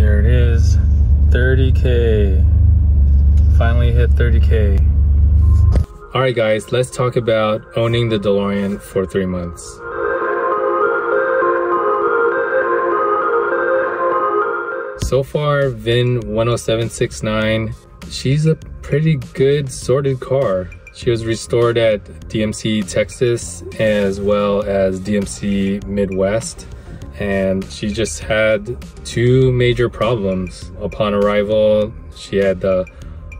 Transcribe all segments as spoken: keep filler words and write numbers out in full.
There it is, thirty K. Finally hit thirty K. All right guys, let's talk about owning the DeLorean for three months. So far, V I N one oh seven six nine, she's a pretty good sorted car. She was restored at D M C Texas as well as D M C Midwest. And she just had two major problems. Upon arrival, she had the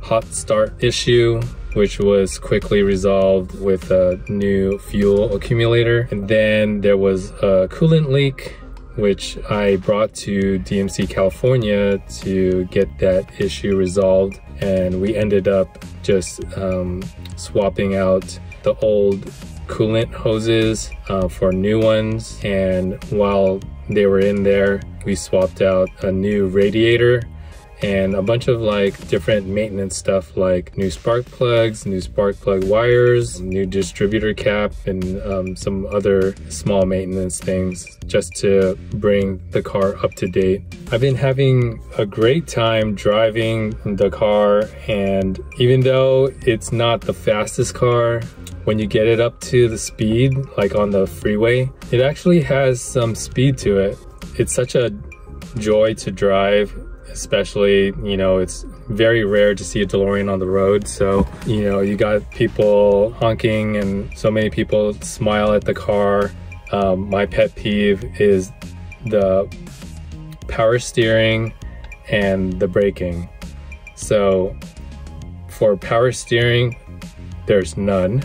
hot start issue, which was quickly resolved with a new fuel accumulator. And then there was a coolant leak, which I brought to D M C California to get that issue resolved. And we ended up just um, swapping out the old coolant hoses uh, for new ones, and while they were in there we swapped out a new radiator and a bunch of like different maintenance stuff, like new spark plugs, new spark plug wires, new distributor cap, and um, some other small maintenance things just to bring the car up to date. I've been having a great time driving the car, and even though it's not the fastest car, when you get it up to the speed, like on the freeway, it actually has some speed to it. It's such a joy to drive, especially, you know, it's very rare to see a DeLorean on the road. So, you know, you got people honking and so many people smile at the car. Um, my pet peeve is the power steering and the braking. So for power steering, there's none.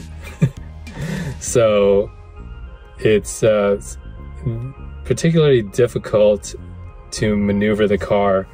So it's uh, particularly difficult to maneuver the car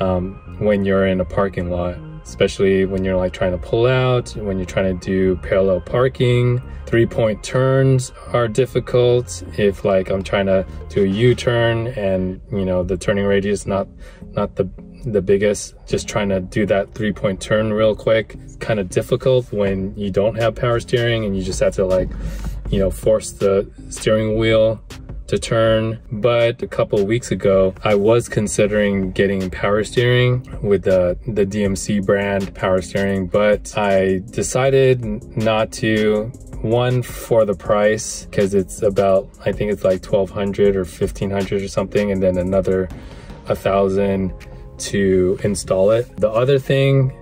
um, when you're in a parking lot, especially when you're like trying to pull out, when you're trying to do parallel parking. Three-point turns are difficult if like I'm trying to do a U-turn and, you know, the turning radius not not the the biggest, just trying to do that three-point turn real quick. It's kind of difficult when you don't have power steering and you just have to like, you know, force the steering wheel to turn. But a couple of weeks ago, I was considering getting power steering with the, the D M C brand power steering, but I decided not to. One, for the price, because it's about, I think it's like twelve hundred or fifteen hundred or something, and then another a thousand to install it. The other thing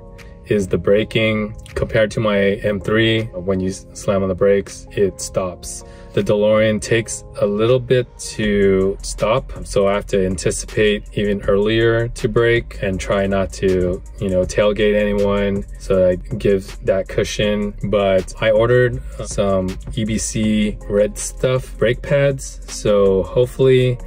is the braking. Compared to my M three, when you slam on the brakes, it stops. The DeLorean takes a little bit to stop, so I have to anticipate even earlier to brake and try not to, you know, tailgate anyone, so that I give that cushion. But I ordered some E B C Red Stuff brake pads, so hopefully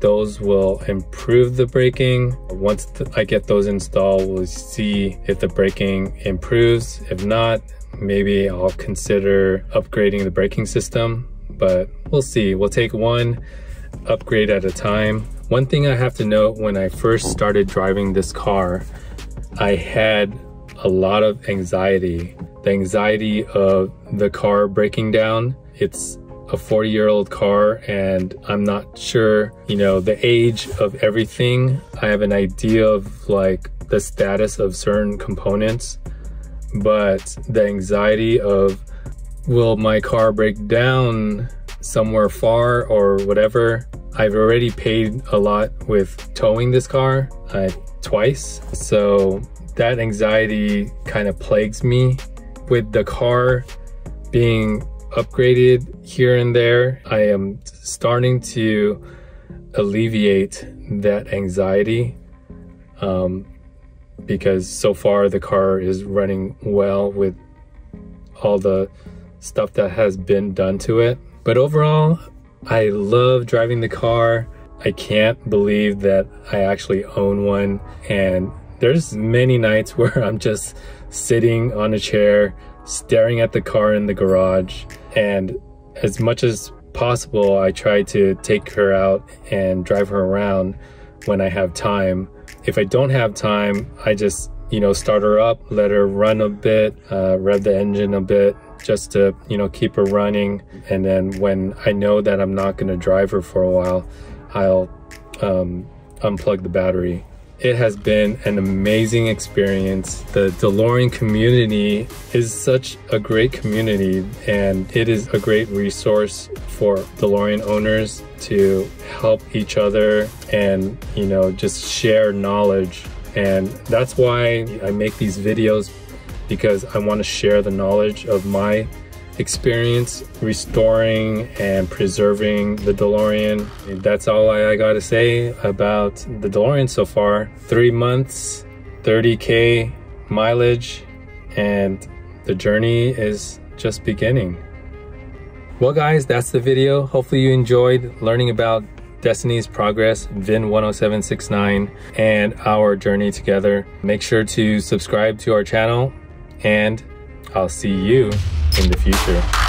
those will improve the braking. Once I get those installed, we'll see if the braking improves. If not, maybe I'll consider upgrading the braking system, but we'll see. We'll take one upgrade at a time. One thing I have to note, when I first started driving this car, I had a lot of anxiety. The anxiety of the car breaking down. It's a forty year old car, and I'm not sure, you know, the age of everything. I have an idea of like the status of certain components, but the anxiety of, will my car break down somewhere far or whatever? I've already paid a lot with towing this car uh, twice, so that anxiety kind of plagues me. With the car being upgraded here and there, I am starting to alleviate that anxiety um, because so far the car is running well with all the stuff that has been done to it. But overall, I love driving the car. I can't believe that I actually own one, and there's many nights where I'm just sitting on a chair staring at the car in the garage, and as much as possible I try to take her out and drive her around when I have time. If I don't have time, I just, you know, start her up, let her run a bit, uh, rev the engine a bit, just to, you know, keep her running. And then when I know that I'm not going to drive her for a while, I'll um, unplug the battery. It has been an amazing experience. The DeLorean community is such a great community, and it is a great resource for DeLorean owners to help each other and, you know, just share knowledge. And that's why I make these videos, because I want to share the knowledge of my experience restoring and preserving the DeLorean. That's all I, I gotta say about the DeLorean so far. Three months, thirty K mileage, and the journey is just beginning. Well guys, that's the video. Hopefully you enjoyed learning about Destiny's Progress, V I N one oh seven six nine, and our journey together. Make sure to subscribe to our channel, and I'll see you in the future.